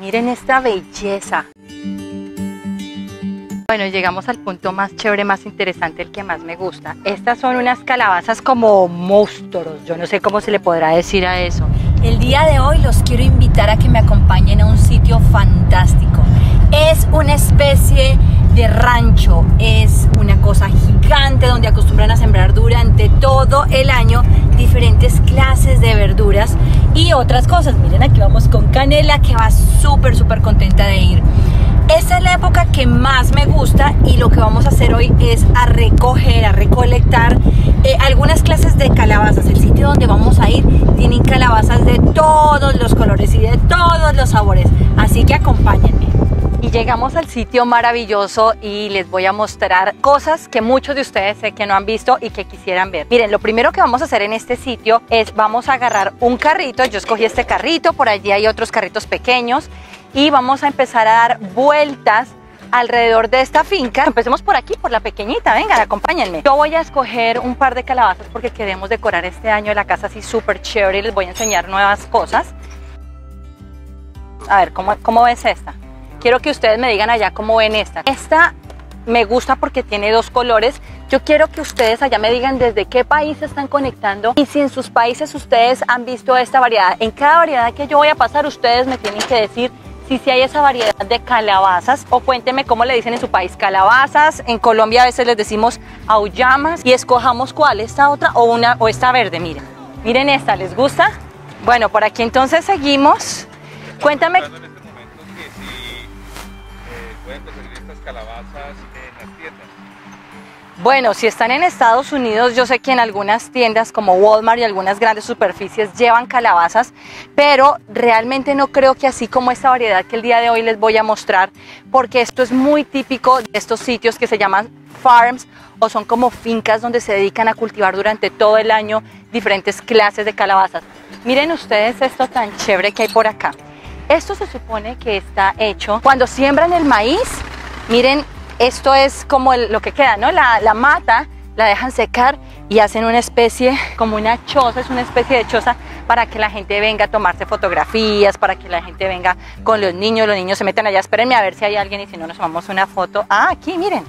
Miren esta belleza. Bueno, llegamos al punto más chévere, más interesante, el que más me gusta. Estas son unas calabazas como monstruos. Yo no sé cómo se le podrá decir a eso. El día de hoy los quiero invitar a que me acompañen a un sitio fantástico. Es una especie de rancho, es una cosa gigante donde acostumbran a sembrar durante todo el año diferentes clases de verduras y otras cosas. Miren, aquí vamos con Canela, que va súper contenta de ir. Esta es la época que más me gusta y lo que vamos a hacer hoy es recolectar algunas clases de calabazas. El sitio donde vamos a ir tienen calabazas de todos los colores y de todos los sabores, así que acompáñenme. Y llegamos al sitio maravilloso y les voy a mostrar cosas que muchos de ustedes sé que no han visto y que quisieran ver. Miren, lo primero que vamos a hacer en este sitio es vamos a agarrar un carrito. Yo escogí este carrito, por allí hay otros carritos pequeños, y vamos a empezar a dar vueltas alrededor de esta finca. Empecemos por aquí, por la pequeñita. Vengan, acompáñenme. Yo voy a escoger un par de calabazas porque queremos decorar este año la casa así súper chévere y les voy a enseñar nuevas cosas. A ver, ¿cómo ves esta? Quiero que ustedes me digan allá cómo ven esta. Esta me gusta porque tiene dos colores. Yo quiero que ustedes allá me digan desde qué país se están conectando y si en sus países ustedes han visto esta variedad. En cada variedad que yo voy a pasar, ustedes me tienen que decir si hay esa variedad de calabazas, o cuéntenme cómo le dicen en su país calabazas. En Colombia a veces les decimos auyamas, y escojamos cuál, esta otra o esta verde. Miren, miren esta, ¿les gusta? Bueno, por aquí entonces seguimos. Cuéntame. En este momento que si pueden conseguir estas calabazas en las tiendas. Bueno, si están en Estados Unidos, yo sé que en algunas tiendas como Walmart y algunas grandes superficies llevan calabazas, pero realmente no creo que así como esta variedad que el día de hoy les voy a mostrar, porque esto es muy típico de estos sitios que se llaman farms, o son como fincas donde se dedican a cultivar durante todo el año diferentes clases de calabazas. Miren ustedes esto tan chévere que hay por acá. Esto se supone que está hecho cuando siembran el maíz. Miren, esto es como lo que queda, ¿no? La mata, la dejan secar y hacen una especie, como una choza, es una especie de choza para que la gente venga a tomarse fotografías, para que la gente venga con los niños se metan allá. Espérenme a ver si hay alguien y si no nos tomamos una foto. Ah, aquí, miren,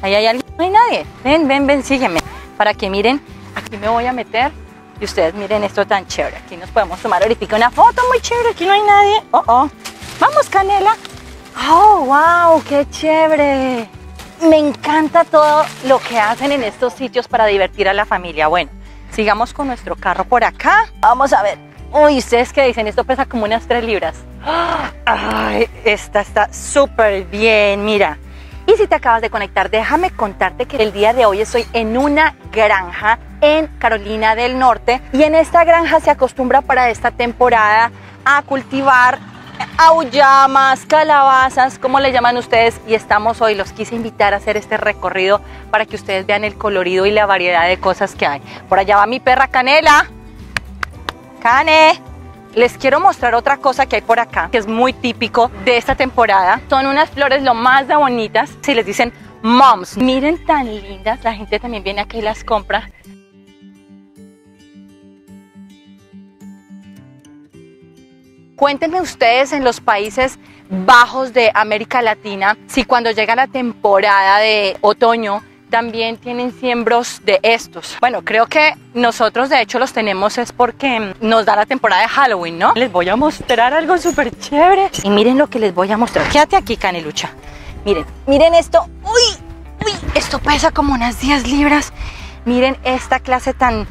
ahí hay alguien, no hay nadie. Ven, sígueme, para que miren, aquí me voy a meter y ustedes miren esto tan chévere. Aquí nos podemos tomar ahorita una foto muy chévere, aquí no hay nadie. Vamos, Canela. ¡Oh, wow! ¡Qué chévere! Me encanta todo lo que hacen en estos sitios para divertir a la familia. Bueno, sigamos con nuestro carro por acá. Vamos a ver. Uy, ¿ustedes qué dicen? Esto pesa como unas 3 libras. ¡Ay! Esta está súper bien, mira. Y si te acabas de conectar, déjame contarte que el día de hoy estoy en una granja en Carolina del Norte. Y en esta granja se acostumbra para esta temporada a cultivar auyamas, calabazas, como le llaman ustedes, y estamos hoy, los quise invitar a hacer este recorrido para que ustedes vean el colorido y la variedad de cosas que hay. Por allá va mi perra Canela. Cane. Les quiero mostrar otra cosa que hay por acá, que es muy típico de esta temporada. Son unas flores lo más de bonitas, si les dicen moms. Miren tan lindas, la gente también viene aquí y las compra. Cuéntenme ustedes en los Países Bajos de América Latina si cuando llega la temporada de otoño también tienen siembros de estos. Bueno, creo que nosotros de hecho los tenemos es porque nos da la temporada de Halloween, ¿no? Les voy a mostrar algo súper chévere. Y miren lo que les voy a mostrar. Quédate aquí, Canelucha. Miren, miren esto. ¡Uy! Esto pesa como unas 10 libras. Miren esta clase tan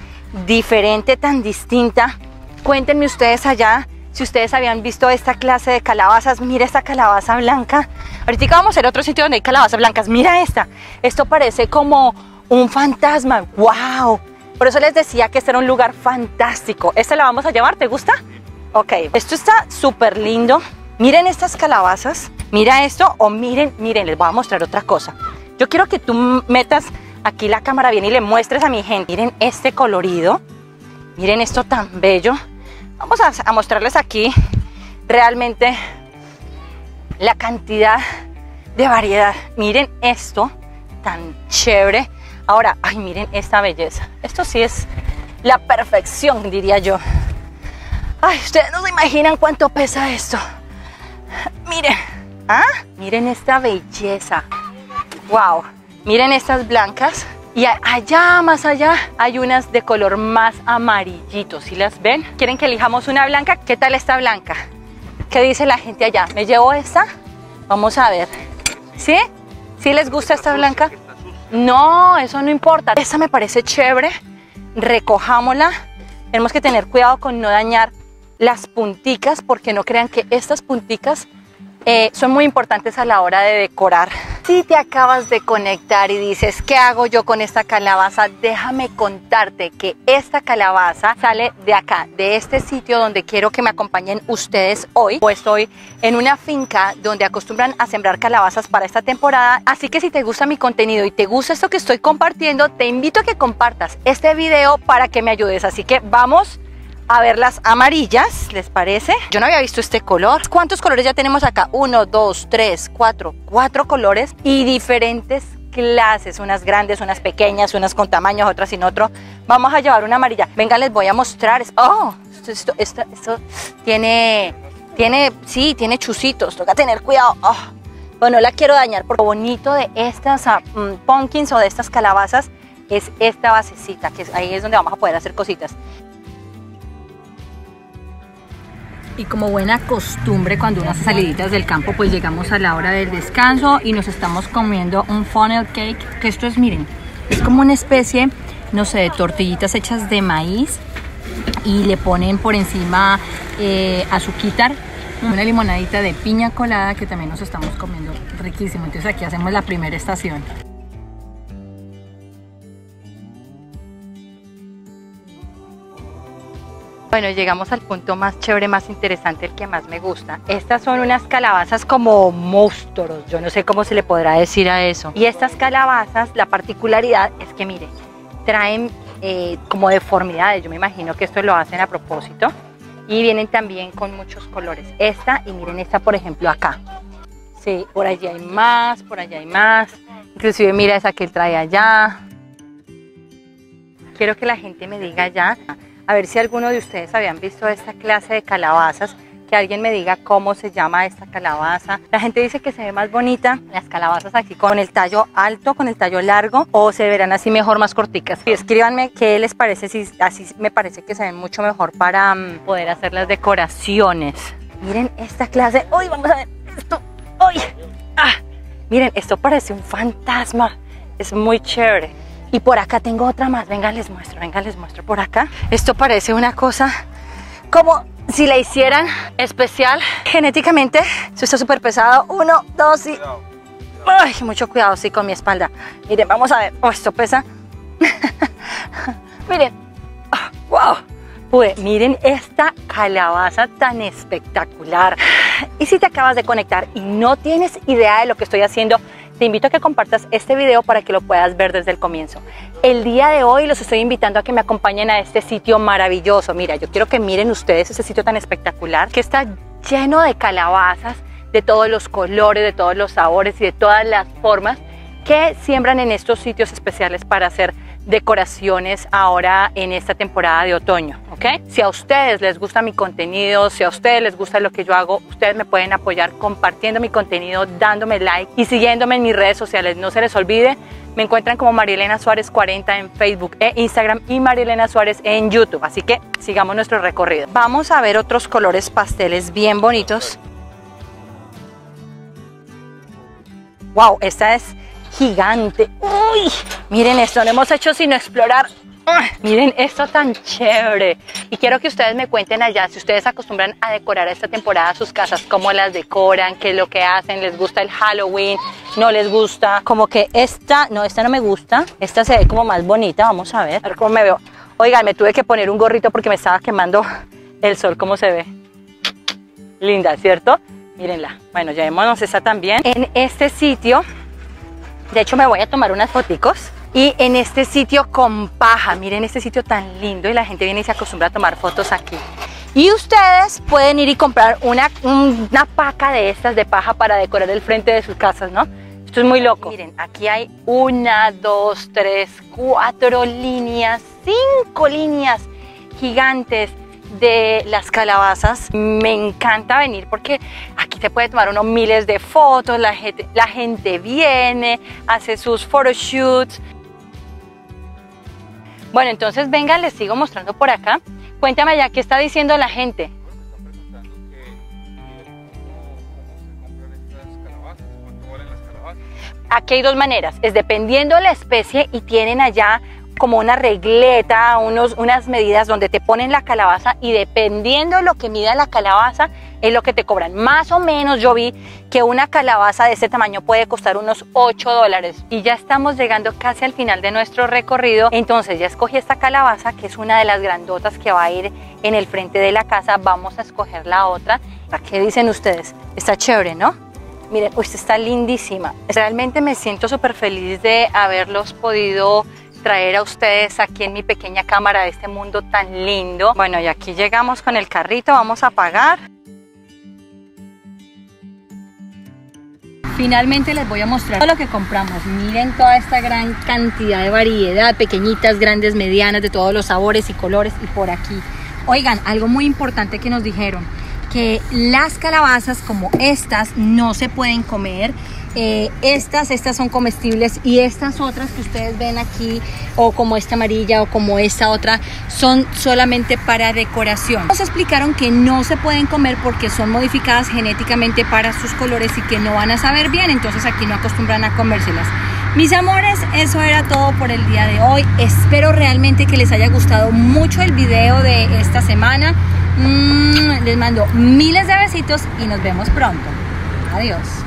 diferente, tan distinta. Cuéntenme ustedes allá si ustedes habían visto esta clase de calabazas. Mira esta calabaza blanca. Ahorita vamos a ir a otro sitio donde hay calabazas blancas. Mira esta. Esto parece como un fantasma. ¡Wow! Por eso les decía que este era un lugar fantástico. Esta la vamos a llevar. ¿Te gusta? Ok. Esto está súper lindo. Miren estas calabazas. Mira esto. O miren, les voy a mostrar otra cosa. Yo quiero que tú metas aquí la cámara bien y le muestres a mi gente. Miren este colorido. Miren esto tan bello. Vamos a mostrarles aquí realmente la cantidad de variedad. Miren esto tan chévere. Ahora, ay, miren esta belleza. Esto sí es la perfección, diría yo. Ay, ustedes no se imaginan cuánto pesa esto. ¿Ah? Miren esta belleza. Wow. Miren estas blancas. Y allá, más allá, hay unas de color más amarillito. ¿Sí las ven? ¿Quieren que elijamos una blanca? ¿Qué tal esta blanca? ¿Qué dice la gente allá? ¿Me llevo esta? Vamos a ver. ¿Sí? ¿Sí les gusta esta blanca? No, eso no importa. Esta me parece chévere. Recojámosla. Tenemos que tener cuidado con no dañar las punticas, porque no crean que estas punticas son muy importantes a la hora de decorar. Si te acabas de conectar y dices, ¿qué hago yo con esta calabaza? Déjame contarte que esta calabaza sale de acá, de este sitio donde quiero que me acompañen ustedes hoy. Pues estoy en una finca donde acostumbran a sembrar calabazas para esta temporada. Así que si te gusta mi contenido y te gusta esto que estoy compartiendo, te invito a que compartas este video para que me ayudes. Así que vamos a ver las amarillas, ¿les parece? Yo no había visto este color. ¿Cuántos colores ya tenemos acá? 1, 2, 3, 4 colores y diferentes clases, unas grandes, unas pequeñas, unas con tamaños, otras sin otro. Vamos a llevar una amarilla. Venga, les voy a mostrar. Oh, esto tiene chusitos, toca tener cuidado. Oh, bueno, no la quiero dañar, porque lo bonito de estas pumpkins o de estas calabazas es esta basecita, que ahí es donde vamos a poder hacer cositas. Y como buena costumbre, cuando unas saliditas del campo, pues llegamos a la hora del descanso y nos estamos comiendo un funnel cake, que esto es, miren, es como una especie, no sé, de tortillitas hechas de maíz y le ponen por encima azuquitar, una limonadita de piña colada que también nos estamos comiendo riquísimo. Entonces aquí hacemos la primera estación. Bueno, llegamos al punto más chévere, más interesante, el que más me gusta. Estas son unas calabazas como monstruos, yo no sé cómo se le podrá decir a eso. Y estas calabazas, la particularidad es que, miren, traen como deformidades. Yo me imagino que esto lo hacen a propósito. Y vienen también con muchos colores. Esta, y miren esta, por ejemplo, acá. Sí, por allí hay más, por allá hay más. Inclusive, mira esa que él trae allá. Quiero que la gente me diga ya, a ver si alguno de ustedes habían visto esta clase de calabazas, que alguien me diga cómo se llama esta calabaza. La gente dice que se ve más bonita las calabazas aquí con el tallo alto, con el tallo largo, o se verán así mejor, más corticas. Y escríbanme qué les parece, si así me parece que se ven mucho mejor para poder hacer las decoraciones. Miren esta clase, ¡uy! Vamos a ver esto, ¡uy! ¡Ah! Miren, esto parece un fantasma, es muy chévere. Y por acá tengo otra más, venga les muestro por acá. Esto parece una cosa como si la hicieran especial genéticamente. Eso está súper pesado, 1, 2 y... ¡Ay! Mucho cuidado, sí, con mi espalda. Miren, vamos a ver, oh, esto pesa. Miren, oh, wow. Pues miren esta calabaza tan espectacular. Y si te acabas de conectar y no tienes idea de lo que estoy haciendo, te invito a que compartas este video para que lo puedas ver desde el comienzo. El día de hoy los estoy invitando a que me acompañen a este sitio maravilloso. Mira, yo quiero que miren ustedes este sitio tan espectacular que está lleno de calabazas de todos los colores, de todos los sabores y de todas las formas que siembran en estos sitios especiales para hacer decoraciones ahora en esta temporada de otoño, ¿ok? Si a ustedes les gusta mi contenido, si a ustedes les gusta lo que yo hago, ustedes me pueden apoyar compartiendo mi contenido, dándome like y siguiéndome en mis redes sociales. No se les olvide, me encuentran como María Elena Suarez 40 en Facebook e Instagram y María Elena Suarez en YouTube. Así que sigamos nuestro recorrido. Vamos a ver otros colores pasteles bien bonitos. Wow, esta es gigante. Uy, miren esto, no hemos hecho sino explorar. Miren esto tan chévere. Y quiero que ustedes me cuenten allá si ustedes acostumbran a decorar esta temporada sus casas, cómo las decoran, qué es lo que hacen, les gusta el Halloween, no les gusta. Como que esta no me gusta, esta se ve como más bonita. Vamos a ver cómo me veo. Oigan, me tuve que poner un gorrito porque me estaba quemando el sol. ¿Cómo se ve? Linda, ¿cierto? Mírenla. Bueno, llevémonos esta también. En este sitio, de hecho, me voy a tomar unas foticos. Y en este sitio con paja, miren este sitio tan lindo, y la gente viene y se acostumbra a tomar fotos aquí. Y ustedes pueden ir y comprar una paca de estas de paja para decorar el frente de sus casas, ¿no? Esto es muy loco. Miren, aquí hay 1, 2, 3, 4 líneas, 5 líneas gigantes de las calabazas. Me encanta venir porque aquí se puede tomar uno miles de fotos, la gente viene, hace sus photoshoots. Bueno, entonces venga, les sigo mostrando por acá. Cuéntame ya, ¿qué está diciendo la gente? Aquí hay dos maneras, es dependiendo de la especie y tienen allá como una regleta, unas medidas donde te ponen la calabaza y dependiendo de lo que mida la calabaza es lo que te cobran. Más o menos yo vi que una calabaza de este tamaño puede costar unos $8 y ya estamos llegando casi al final de nuestro recorrido. Entonces ya escogí esta calabaza que es una de las grandotas que va a ir en el frente de la casa. Vamos a escoger la otra. ¿Qué dicen ustedes? Está chévere, ¿no? Miren, esta está lindísima. Realmente me siento súper feliz de haberlos podido traer a ustedes aquí en mi pequeña cámara de este mundo tan lindo. Bueno, y aquí llegamos con el carrito, vamos a pagar. Finalmente les voy a mostrar todo lo que compramos. Miren toda esta gran cantidad de variedad, pequeñitas, grandes, medianas, de todos los sabores y colores. Y por aquí, oigan, algo muy importante que nos dijeron, que las calabazas como estas no se pueden comer, estas son comestibles y estas otras que ustedes ven aquí, o como esta amarilla o como esta otra, son solamente para decoración. Nos explicaron que no se pueden comer porque son modificadas genéticamente para sus colores y que no van a saber bien, entonces aquí no acostumbran a comérselas. Mis amores, eso era todo por el día de hoy. Espero realmente que les haya gustado mucho el video de esta semana. Les mando miles de besitos y nos vemos pronto. Adiós.